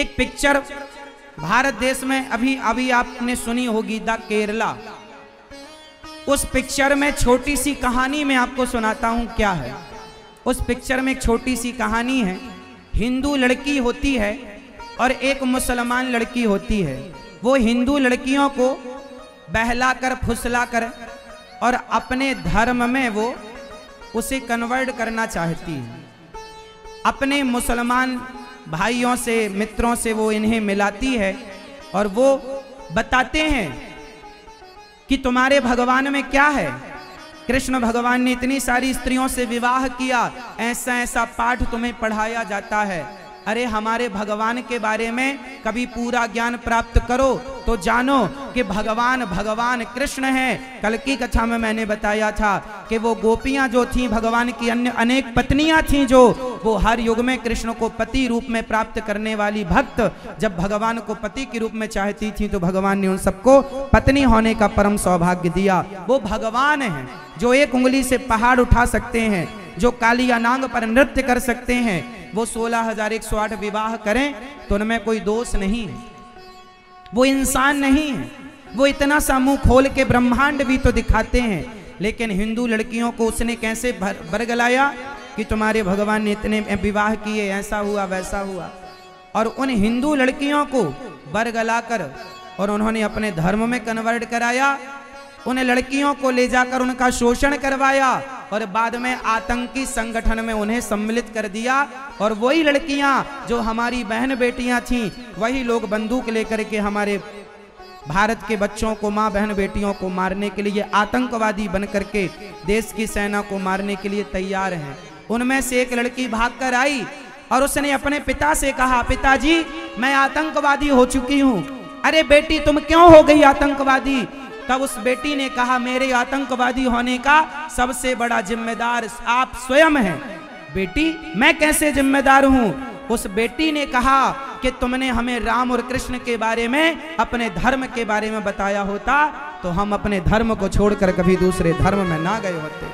एक पिक्चर भारत देश में अभी अभी आपने सुनी होगी, द केरला। उस पिक्चर में छोटी सी कहानी मैं आपको सुनाता हूं क्या है। उस पिक्चर में एक छोटी सी कहानी है। हिंदू लड़की होती है और एक मुसलमान लड़की होती है। वो हिंदू लड़कियों को बहलाकर फुसलाकर और अपने धर्म में वो उसे कन्वर्ट करना चाहती है। अपने मुसलमान भाइयों से मित्रों से वो इन्हें मिलाती है और वो बताते हैं कि तुम्हारे भगवान में क्या है। कृष्ण भगवान ने इतनी सारी स्त्रियों से विवाह किया, ऐसा ऐसा पाठ तुम्हें पढ़ाया जाता है। अरे हमारे भगवान के बारे में कभी पूरा ज्ञान प्राप्त करो तो जानो कि भगवान कृष्ण हैं। कल की कक्षा में मैंने बताया था कि वो गोपियां जो थीं, भगवान की अन्य अनेक पत्नियां थीं, जो वो हर युग में कृष्ण को पति रूप में प्राप्त करने वाली भक्त जब भगवान को पति के रूप में चाहती थीं तो भगवान ने उन सबको पत्नी होने का परम सौभाग्य दिया। वो भगवान हैं जो एक उंगली से पहाड़ उठा सकते हैं, जो कालिया नांग पर नृत्य कर सकते हैं। वो 16,108 विवाह करें तो उनमें कोई दोष नहीं है। वो इंसान नहीं है, वो इतना सा मुंह खोल के ब्रह्मांड भी तो दिखाते हैं। लेकिन हिंदू लड़कियों को उसने कैसे बरगलाया कि तुम्हारे भगवान ने इतने विवाह किए, ऐसा हुआ वैसा हुआ। और उन हिंदू लड़कियों को बरगलाकर और उन्होंने अपने धर्म में कन्वर्ट कराया। उन लड़कियों को ले जाकर उनका शोषण करवाया और बाद में आतंकी संगठन में उन्हें सम्मिलित कर दिया। और वही लड़कियां जो हमारी बहन बेटियां थीं, वही लोग बंदूक लेकर के हमारे भारत के बच्चों को, माँ बहन बेटियों को मारने के लिए आतंकवादी बन करके देश की सेना को मारने के लिए तैयार हैं। उनमें से एक लड़की भागकर आई और उसने अपने पिता से कहा, पिताजी मैं आतंकवादी हो चुकी हूँ। अरे बेटी तुम क्यों हो गई आतंकवादी? तब उस बेटी ने कहा, मेरे आतंकवादी होने का सबसे बड़ा जिम्मेदार आप स्वयं हैं। बेटी मैं कैसे जिम्मेदार हूँ? उस बेटी ने कहा कि तुमने हमें राम और कृष्ण के बारे में, अपने धर्म के बारे में बताया होता तो हम अपने धर्म को छोड़कर कभी दूसरे धर्म में ना गए होते।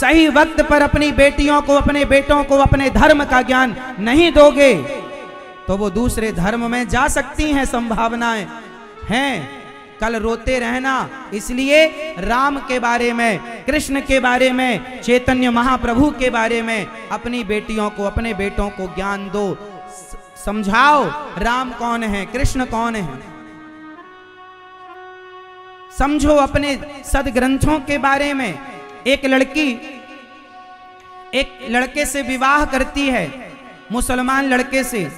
सही वक्त पर अपनी बेटियों को, अपने बेटों को अपने धर्म का ज्ञान नहीं दोगे तो वो दूसरे धर्म में जा सकती हैं, संभावनाएं हैं। कल रोते रहना। इसलिए राम के बारे में, कृष्ण के बारे में, चैतन्य महाप्रभु के बारे में अपनी बेटियों को, अपने बेटों को ज्ञान दो, समझाओ राम कौन है, कृष्ण कौन है। समझो अपने सदग्रंथों के बारे में। एक लड़की एक लड़के से विवाह करती है, मुसलमान लड़के से,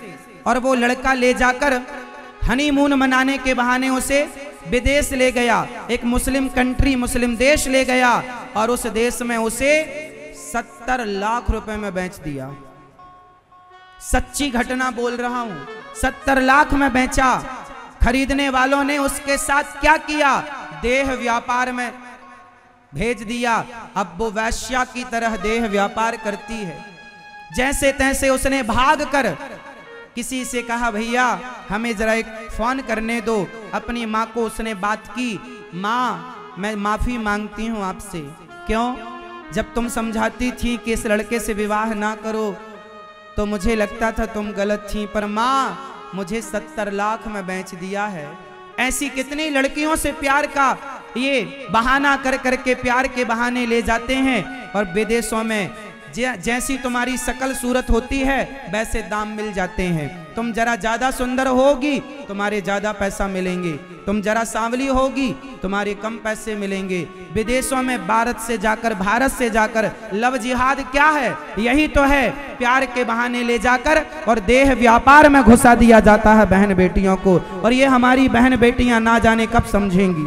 और वो लड़का ले जाकर हनीमून मनाने के बहाने उसे विदेश ले गया, एक मुस्लिम कंट्री, मुस्लिम देश ले गया और उस देश में उसे 70 लाख रुपए में बेच दिया। सच्ची घटना बोल रहा हूं। 70 लाख में बेचा। खरीदने वालों ने उसके साथ क्या किया? देह व्यापार में भेज दिया। अब वो वैश्या की तरह देह व्यापार करती है। जैसे तैसे उसने भागकर किसी से कहा, भैया हमें जरा एक फोन करने दो। अपनी माँ को उसने बात की, माँ मैं माफ़ी मांगती हूँ आपसे। क्यों? जब तुम समझाती थी कि इस लड़के से विवाह ना करो तो मुझे लगता था तुम गलत थी, पर माँ मुझे 70 लाख में बेच दिया है। ऐसी कितनी लड़कियों से प्यार का ये बहाना कर करके प्यार के बहाने ले जाते हैं और विदेशों में जैसी तुम्हारी शकल सूरत होती है वैसे दाम मिल जाते हैं। तुम जरा ज्यादा सुंदर होगी तुम्हारे ज्यादा पैसा मिलेंगे, तुम जरा सांवली होगी तुम्हारे कम पैसे मिलेंगे। विदेशों में भारत से जाकर लव जिहाद क्या है? यही तो है, प्यार के बहाने ले जाकर और देह व्यापार में घुसा दिया जाता है बहन बेटियों को। और ये हमारी बहन बेटियां ना जाने कब समझेंगी।